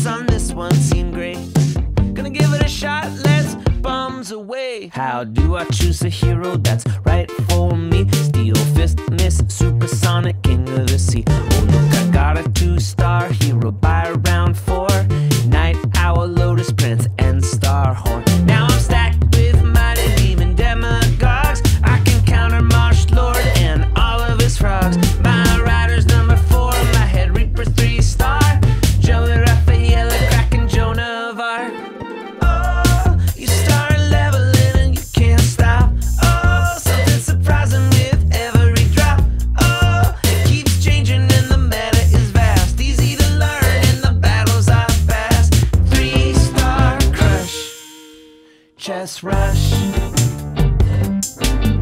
Odds on this one seem great. Gonna give it a shot, let's bombs away. How do I choose a hero that's right for me? Steel fist, miss, supersonic, king of the sea. Oh look, I got a two-star hero by round 4. Night Owl, Lotus Prince, and Star Horn. Now I'm stacked with mighty demon demagogues. I can counter Marsh Lord and all of his frogs. My rider's number 4, my head reaper's 3-star. Joey Raphael, cracking Joan of Arc. Oh, you start leveling and you can't stop. Oh, something surprising with every drop. Oh, it keeps changing and the meta is vast. Easy to learn and the battles are fast. 3-star crush, Chess Rush.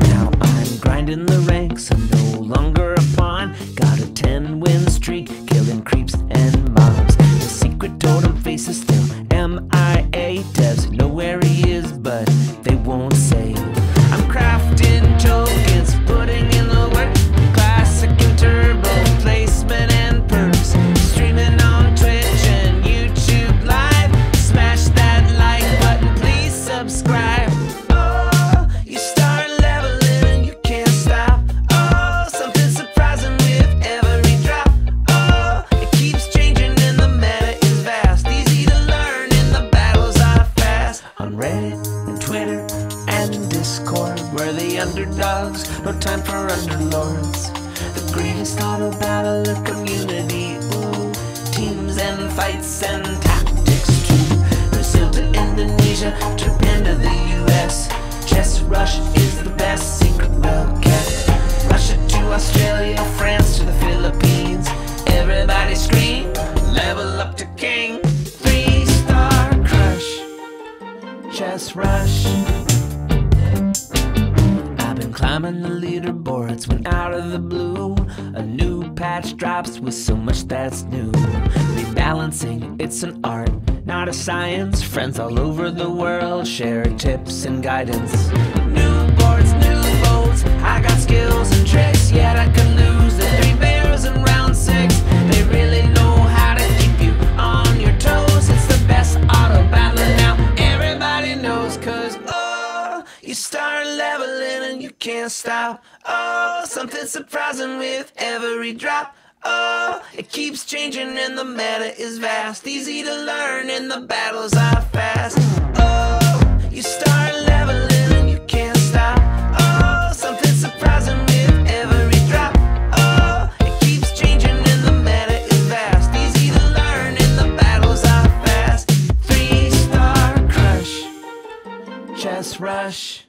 Now I'm grinding the ranks, I'm no longer a pawn. Got a 10-win streak, killing creeps and mobs. The secret totem face is still MIA. Devs know where he is, but they won't say. I'm crafting tokens, putting in the work. Classic and turbo, placement and perks. Streaming on Twitch and YouTube Live. Smash that like button, please subscribe. Oh, you start leveling and you can't stop. Oh, something surprising with every drop. Oh, it keeps changing and the meta is vast. Easy to learn and the battles are fast. On Reddit and Twitter and Discord, we're the underdogs, no time for underlords. The greatest auto battler community. Ooh, teams and fights and tactics too. Brazil to Indonesia, Japan to the US. Chess Rush is the best, secret well kept. Russia to Australia, France to the Philippines. Everybody scream, level up to king. 3-star crush, Chess Rush. I've been climbing the leaderboards when out of the blue a new patch drops with so much that's new. Rebalancing, it's an art, not a science. Friends all over the world share tips and guidance. New boards, new votes, I got skills and tricks. Yet I could lose the 3 bears in round 6. They really know how to keep you on your toes. It's the best auto battler now, everybody knows. Cause oh, you start leveling and you can't stop. Oh, something surprising with every drop. Oh, it keeps changing and the meta is vast. Easy to learn and the battles are fast. Oh, you start leveling and you can't stop. Oh, something surprising with every drop. Oh, it keeps changing and the meta is vast. Easy to learn and the battles are fast. 3-star crush, Chess Rush.